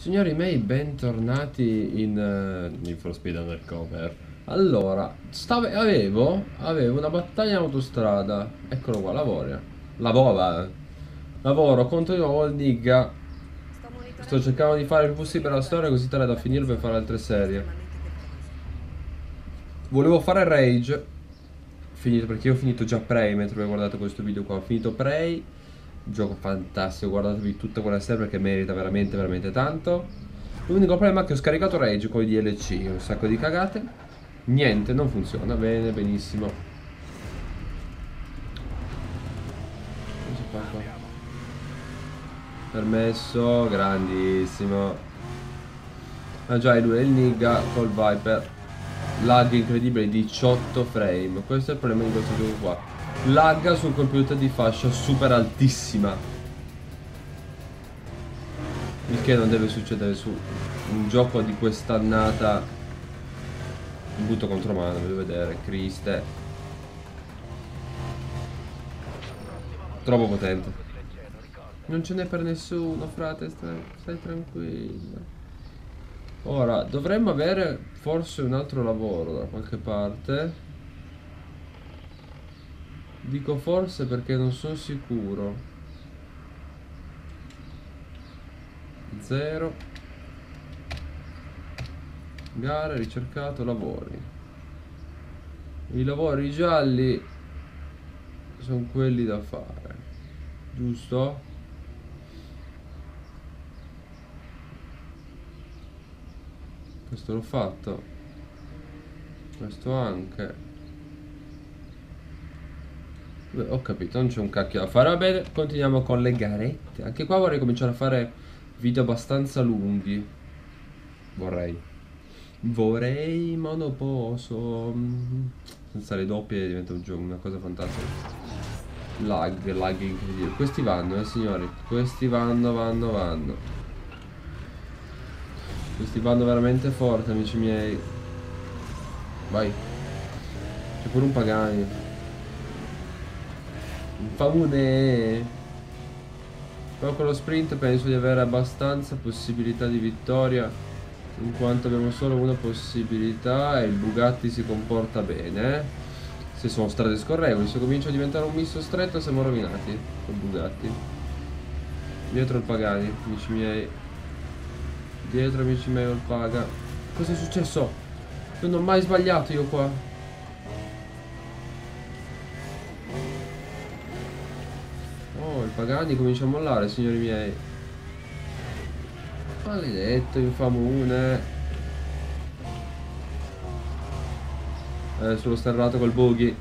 Signori miei, bentornati in Infospeed Undercover. Allora, avevo una battaglia in autostrada. Eccolo qua, lavoro contro di nuovo il nigga. Sto cercando di fare il possibile per la storia, così tale da finirlo per fare altre serie. Volevo fare Rage, finito, perché io ho finito già Prey mentre voi guardate questo video qua. Ho finito Prey, gioco fantastico, guardatevi tutta quella serie perché merita veramente veramente tanto. L'unico problema è che ho scaricato Rage con i DLC, un sacco di cagate, niente, non funziona bene, benissimo. Cosa si fa qua? Permesso, grandissimo. Ah già, è lui, è il nigga col Viper. Lag incredibile, 18 frame, questo è il problema di questo gioco qua. Lagga sul computer di fascia super altissima, il che non deve succedere su un gioco di quest'annata. Butto contro mano, voglio vedere, Criste. Troppo potente. Non ce n'è per nessuno, frate, stai tranquillo. Ora, dovremmo avere forse un altro lavoro da qualche parte. Dico forse perché non sono sicuro. 0 gare, ricercato, lavori. I lavori gialli sono quelli da fare, giusto? Questo l'ho fatto, questo anche. Beh, ho capito, non c'è un cacchio da fare. Va bene, continuiamo con le garette. Anche qua vorrei cominciare a fare video abbastanza lunghi. Vorrei monoposo. Senza le doppie diventa un gioco, una cosa fantastica. Lag incredibile. Questi vanno, signori. Questi vanno. Questi vanno veramente forte, amici miei. Vai. C'è pure un Pagani. Famune. Però con lo sprint penso di avere abbastanza possibilità di vittoria, in quanto abbiamo solo una possibilità e il Bugatti si comporta bene. Se sono strade scorrevoli, se comincia a diventare un misto stretto siamo rovinati col Bugatti. Dietro il Pagani, amici miei. Dietro, amici miei, il Paga. Cosa è successo? Non ho mai sbagliato io qua. Pagani comincia a mollare, signori miei. Maledetto, infamone. Sono sterrato col buggy.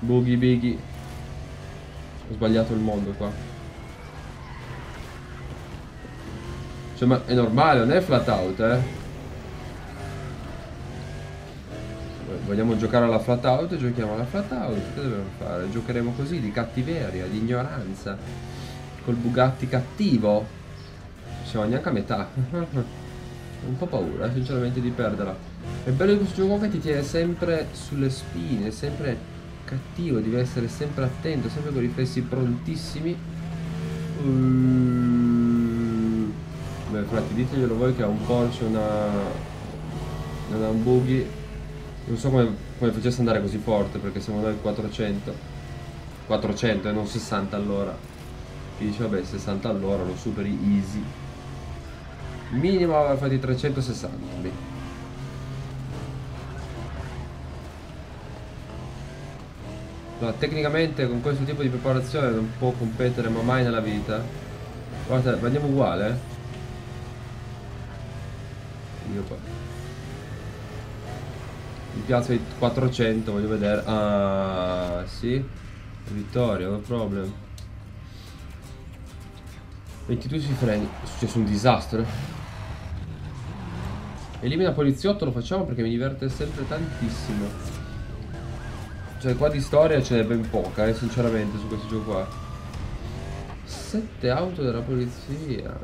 Buggy biggy. Ho sbagliato il mondo qua. Cioè, ma è normale, non è FlatOut, Vogliamo giocare alla FlatOut, giochiamo alla FlatOut. Che dobbiamo fare? Giocheremo così, di cattiveria, di ignoranza. Col Bugatti cattivo. Non siamo neanche a metà. Ho un po' paura, sinceramente, di perderla. È bello di questo gioco che ti tiene sempre sulle spine, sempre cattivo, devi essere sempre attento, sempre con i riflessi prontissimi. Beh, frati, diteglielo voi che ha un Porsche, non ha un buggy. Non so come facesse andare così forte, perché siamo noi 400 e non 60 all'ora. Chi dice vabbè 60 all'ora lo superi easy. Minimo aveva fatto i 360 lì. No, tecnicamente con questo tipo di preparazione non può competere ma mai nella vita. Guarda, andiamo uguale. Io qua mi piazza di 400, voglio vedere. Ah sì, vittoria, no problem. 22 sui freni, è successo un disastro. Elimina poliziotto, lo facciamo perché mi diverte sempre tantissimo. Cioè qua di storia ce n'è ben poca, sinceramente, su questo gioco qua. 7 auto della polizia.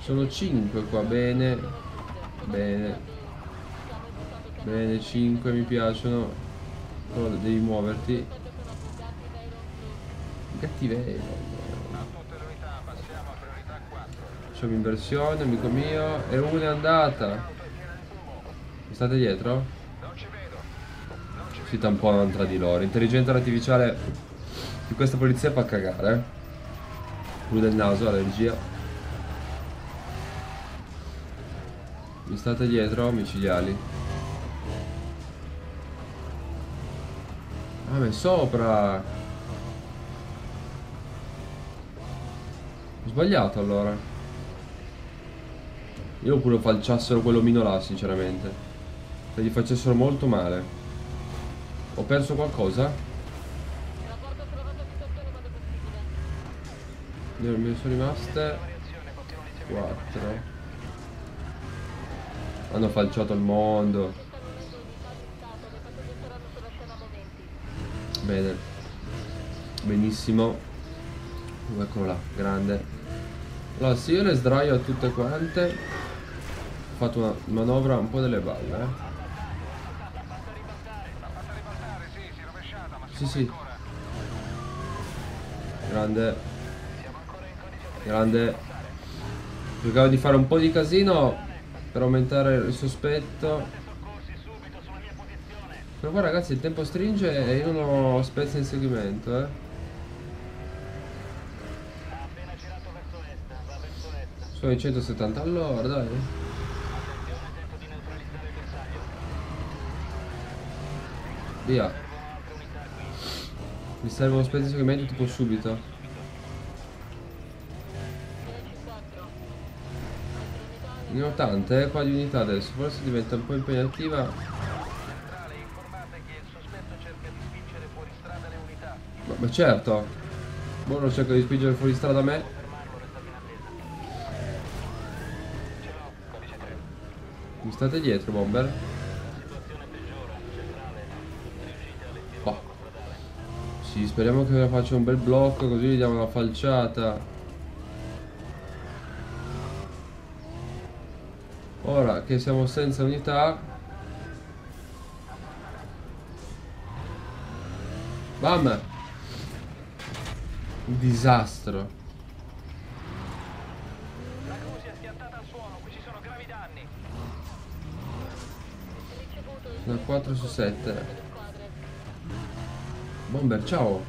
Sono 5 qua, bene. Bene, 5 mi piacciono. Però devi muoverti. Cattiveria. Facciamo inversione, amico mio. E una è andata. Mi state dietro? Si tamponano tra di loro. Intelligenza artificiale di questa polizia fa cagare, eh. Blu del naso, allergia. Mi state dietro, micidiali. Ah, ma è sopra. Ho sbagliato allora. Io pure falciassero quell'omino là, sinceramente. Se gli facessero molto male. Ho perso qualcosa? Ne sono rimaste 4. Hanno falciato il mondo. Bene. Benissimo. Eccolo là, grande. Allora se io le sdraio a tutte quante, ho fatto una manovra un po' delle balle, eh. Sì sì. Grande. Grande. Cercavo di fare un po' di casino per aumentare il sospetto. Però qua ragazzi il tempo stringe e io non ho spezzo in seguimento, eh. Sono i 170 all'ora, dai. Via. Mi serve uno spezzo che meglio tipo subito. Ne ho tante, qua di unità adesso. Forse diventa un po' impegnativa. Ma certo. Buono, cerco di spingere fuori strada a me. Mi state dietro, bomber? Oh. Sì, speriamo che faccia un bel blocco, così gli diamo una falciata. Ora che siamo senza unità. Bam! Un disastro. Da 4 su 7. Bomber, ciao.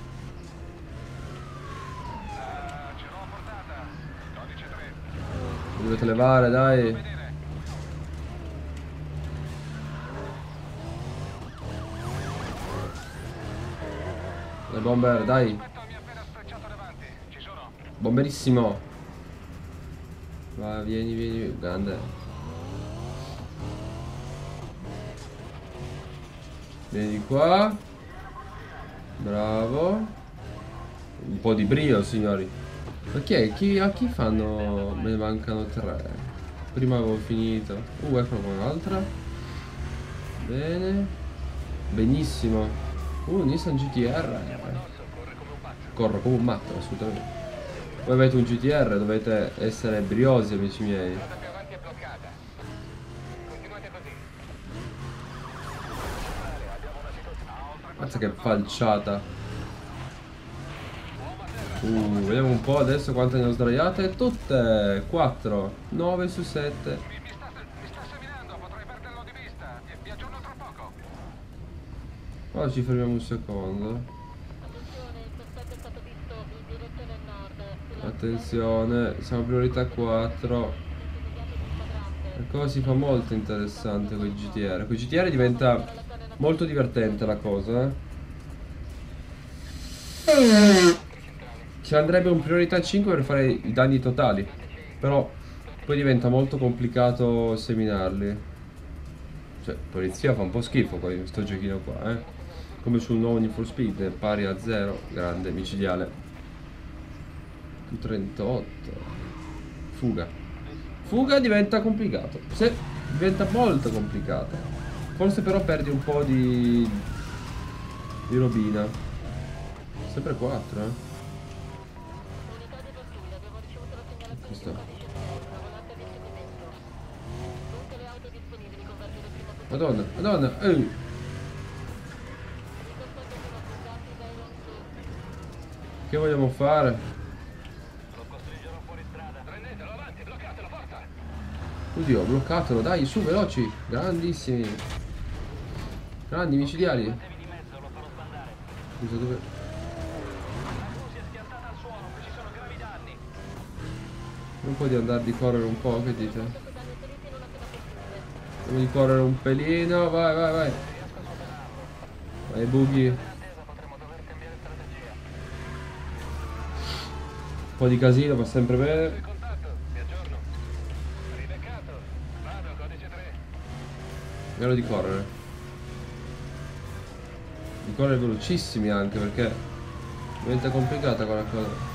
Mi dovete levare, dai. Dai bomber, dai. Bomberissimo. Va, vieni, vieni, grande. Vieni qua. Bravo. Un po' di brio, signori. Ok, a chi fanno? Me ne mancano 3. Prima avevo finito. Eccolo qua un'altra. Bene. Benissimo. Nissan GTR. Corro come un matto, assolutamente. Voi avete un GTR, dovete essere briosi, amici miei. Mazza che falciata. Vediamo un po' adesso quante ne ho sdraiate. Tutte 4. 9 su 7. Mi sta seminando, potrei perderlo di vista. Vi aggiorno tra poco. Ora ci fermiamo un secondo. Attenzione, siamo a priorità 4. La cosa si fa molto interessante con i GTR. Con i GTR diventa molto divertente la cosa, eh? Ci andrebbe un priorità 5 per fare i danni totali. Però poi diventa molto complicato seminarli. Cioè, polizia fa un po' schifo con questo giochino qua, eh? Come sul nuovo Infospeed, pari a 0. Grande, micidiale. Q38. Fuga. Fuga diventa complicato. Sì, diventa molto complicato. Forse però perdi un po' di robina. Sempre 4, eh. Questo. Madonna, madonna, ehi. Che vogliamo fare? Prendetelo, avanti, bloccate la porta. Oddio, bloccatelo, dai, su, veloci. Grandissimi. Grandi, micidiali. Scusa, dove... Non puoi andare di correre un po', che dite? Andiamo di correre un pelino, vai, vai, vai. Vai, Bughi. Un po' di casino va sempre bene. Andiamo di correre. Di correre velocissimi anche, perché diventa complicata quella cosa.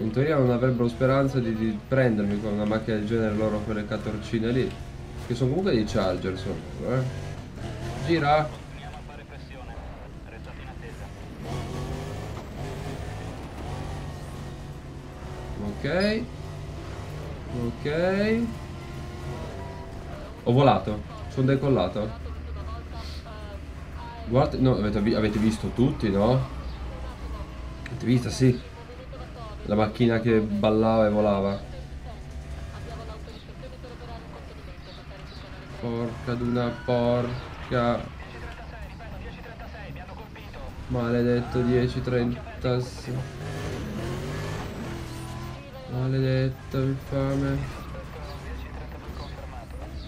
In teoria non avrebbero speranza di prendermi con una macchina del genere loro, quelle catorcine lì. Che sono comunque dei charger, sono, eh? Gira! Ok. Ok. Ho volato, sono decollato. Guarda, no, avete visto tutti, no? Avete visto, sì. La macchina che ballava e volava. Porca d'una porca. 10:36, mi hanno colpito. Maledetto 10:36. Maledetto infame.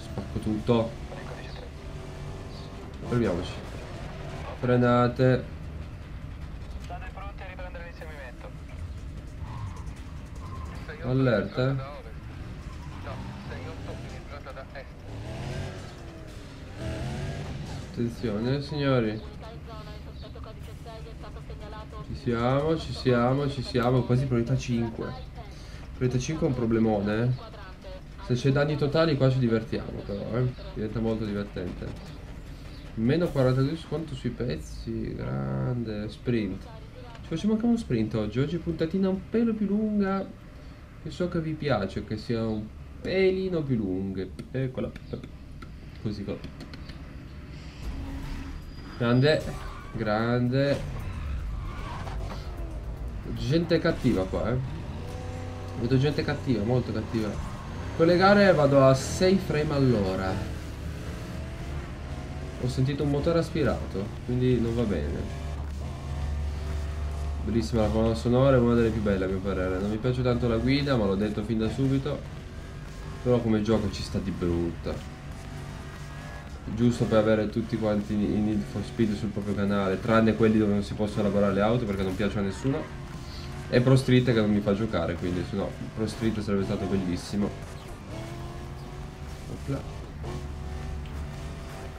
Spacco tutto. Fermiamoci. Frenate. State pronti a riprendere l'inseguimento. Allerta. Attenzione signori. Ci siamo, quasi priorità 5. Priorità 5 è un problemone, eh. Se c'è danni totali qua ci divertiamo però, eh. Diventa molto divertente. Meno 42 sconto sui pezzi. Grande. Sprint. Ci facciamo anche uno sprint oggi. Oggi puntatina un pelo più lunga. Che so che vi piace, che sia un pelino più lunga. Eccola. Così qua. Grande, grande. Gente cattiva qua, eh. Vedo gente cattiva, molto cattiva. Con le gare vado a 6 frame all'ora. Ho sentito un motore aspirato, quindi non va bene. Bellissima la colonna sonora, è una delle più belle a mio parere. Non mi piace tanto la guida, ma l'ho detto fin da subito. Però come gioco ci sta di brutta. Giusto per avere tutti quanti in Need for Speed sul proprio canale, tranne quelli dove non si possono lavorare le auto perché non piacciono a nessuno, e Pro Street che non mi fa giocare, quindi se no Pro Street sarebbe stato bellissimo. Opla.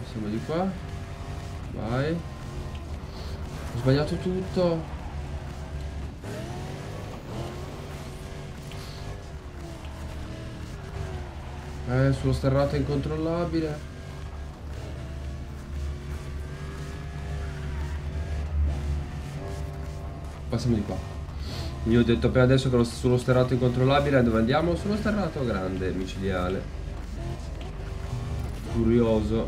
Passiamo di qua. Vai. Ho sbagliato tutto. Sullo sterrato è incontrollabile. Passiamo di qua. Io ho detto appena adesso che lo, sullo sterrato incontrollabile. Dove andiamo? Sullo sterrato grande, micidiale. Curioso.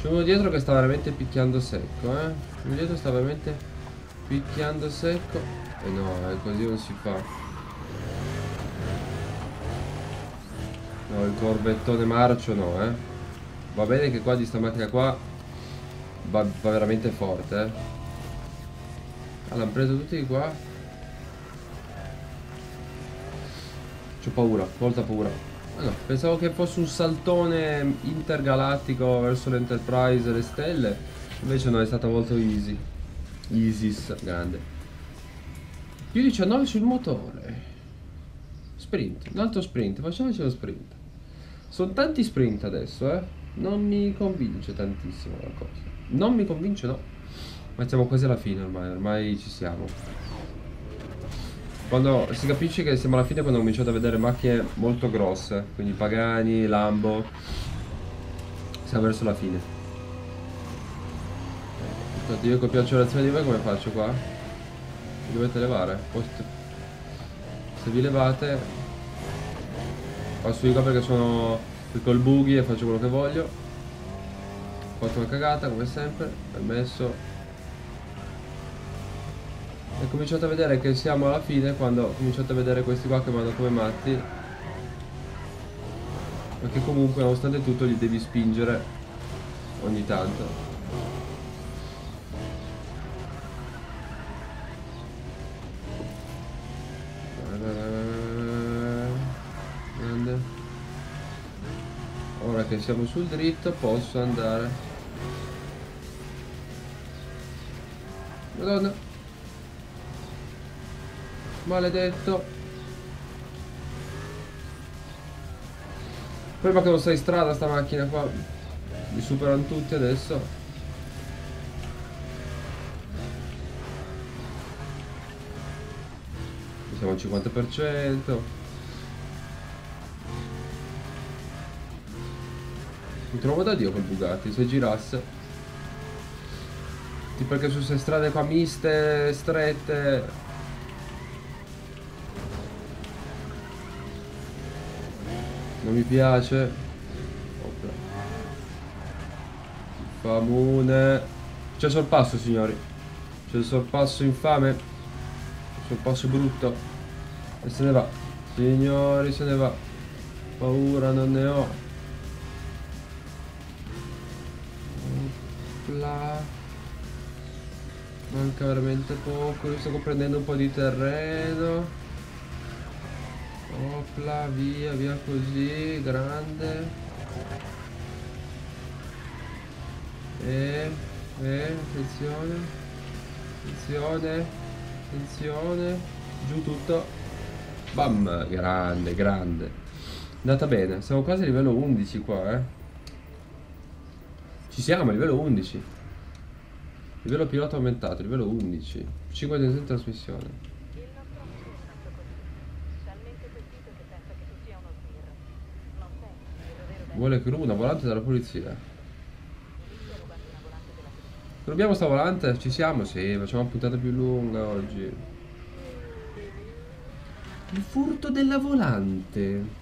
C'è uno dietro che sta veramente picchiando secco, eh. C'è uno dietro che sta veramente picchiando secco. E no, così non si fa. No, il corbettone marcio no, eh. Va bene che qua di sta macchina qua va veramente forte, eh. Ah, l'hanno preso tutti qua. C'ho paura, molta paura. Ah, no, pensavo che fosse un saltone intergalattico verso l'Enterprise e le stelle. Invece no, è stato molto easy. Isis, grande. Più 19 sul motore. Sprint, un altro sprint, facciamoci uno sprint. Sono tanti sprint adesso, eh. Non mi convince tantissimo la cosa. Non mi convince, no. Ma siamo quasi alla fine ormai ci siamo. Quando si capisce che siamo alla fine quando ho cominciato a vedere macchine molto grosse, quindi Pagani, Lambo. Siamo verso la fine. Scusate, io copio l'accelerazione di voi come faccio qua? Vi dovete levare. Se vi levate passo io qua perché sono qui col buggy e faccio quello che voglio. fatto una cagata come sempre, permesso. E cominciate a vedere che siamo alla fine quando cominciate a vedere questi qua che vanno come matti, perché comunque nonostante tutto li devi spingere ogni tanto. Ora che siamo sul dritto posso andare. Madonna, maledetto, prima che non sta in strada sta macchina qua, mi superano tutti adesso. Siamo al 50%. Mi trovo da Dio col Bugatti, se girasse. Sì, perché su queste strade qua miste, strette. Non mi piace. Opla. Famune. C'è il sorpasso, signori. C'è il sorpasso infame. Sorpasso brutto. E se ne va. Signori, se ne va. Paura non ne ho. Manca veramente poco. Io sto prendendo un po' di terreno. Opla, via, via così. Grande. Attenzione. Attenzione. Attenzione. Giù tutto. Bam, grande, grande. Andata bene. Siamo quasi a livello 11 qua, eh. Ci siamo a livello 11. Livello pilota aumentato, livello 11. 5 di trasmissione. Il nostro amico è stato colpito. Talmente colpito che pensa che tu sia uno sbirro. Non pensi, è vero. Vuole che rubi una volante dalla polizia. Rubiamo sta volante? Ci siamo? Sì, facciamo una puntata più lunga oggi. Il furto della volante.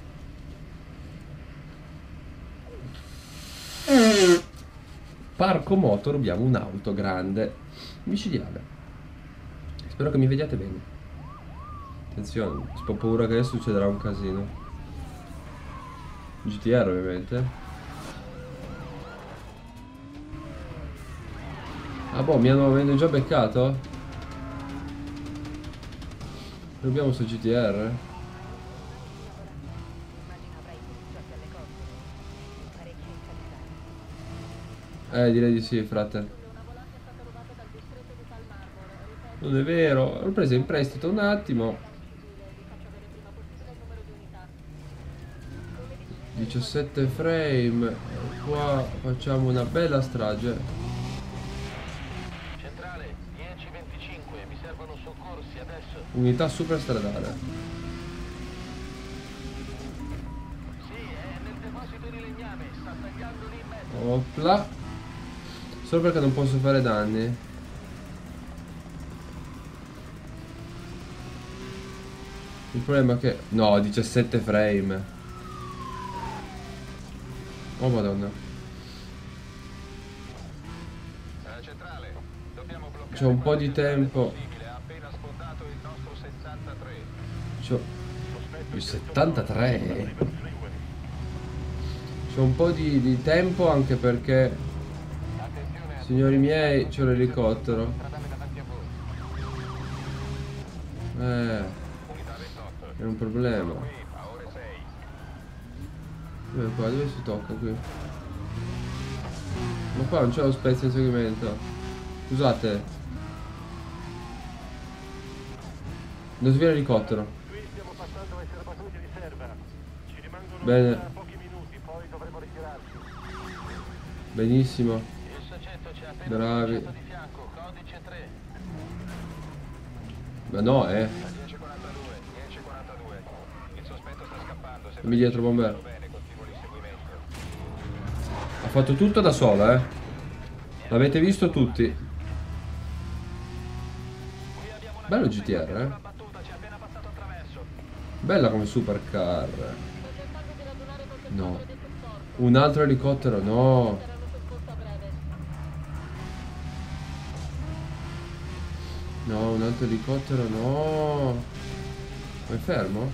Parco moto, rubiamo un'auto grande micidiale. Spero che mi vediate bene. Attenzione, ho paura che succederà un casino. GTR ovviamente. Ah boh, mi hanno già beccato? Rubiamo su GTR. Direi di sì, frate. Non è vero, l'ho presa in prestito un attimo. 17 frame. Qua facciamo una bella strage. Centrale 1025, mi servono soccorsi adesso. Unità superstradale. Opla. Solo perché non posso fare danni. Il problema è che... No, 17 frame. Oh madonna. C'è un po' di tempo. C'ho... Il 73? C'è un po' di tempo anche perché... Signori miei, c'è l'elicottero. È un problema. Dove qua? Dove si tocca qui? Ma qua non c'è lo spezzo di inseguimento. Scusate. Non si vede l'elicottero. Bene. Benissimo. Bravi. Ma no, eh. Dammi dietro, bombero. Ha fatto tutto da sola, eh. L'avete visto tutti. Bello GTR, eh. Bella come supercar. No. Un altro elicottero, no. No, un altro elicottero, no. Ma è fermo?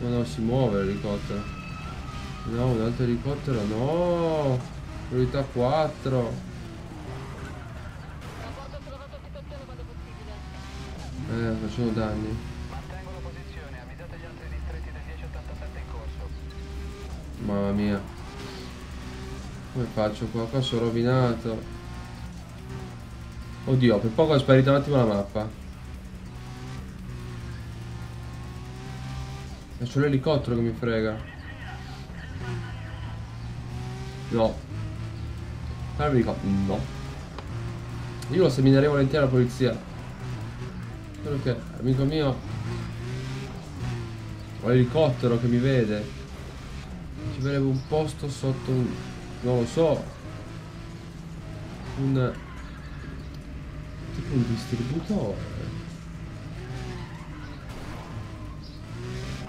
No, no, si muove l'elicottero. No, un altro elicottero, no. Priorità 4. Facciamo danni. Mamma mia. Come faccio qua? Qua sono rovinato. Oddio, per poco è sparita un attimo la mappa. È solo l'elicottero che mi frega. No. Allora mi dico, no. Io lo seminerei volentieri alla polizia. Solo che, amico mio, ho l'elicottero che mi vede. Ci vorrebbe un posto sotto un... non lo so. Un... tipo un distributore.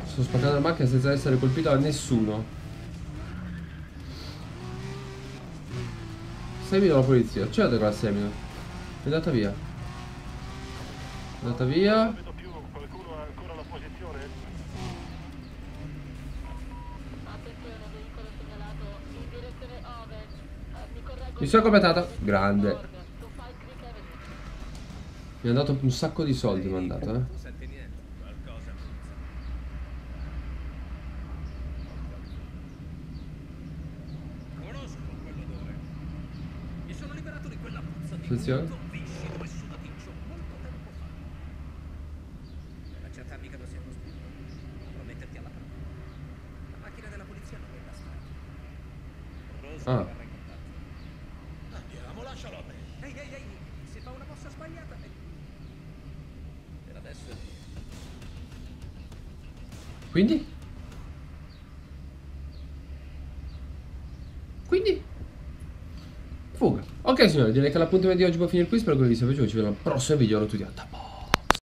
Sto spaccando la macchina senza essere colpito da nessuno. Semino la polizia. Certo che la semino. È andata via. È andata via. Mi sono completata. Grande. Mi ha dato un sacco di soldi, mi ha dato, eh. Attenzione. Ah. Andiamo, lascialo a me. Ehi, ehi, ehi, se fa una mossa sbagliata. Quindi? Quindi? Fuga. Ok signori, direi che l'appuntamento di oggi può finire qui. Spero che vi sia piaciuto. Ci vediamo al prossimo video. Ciao a tutti.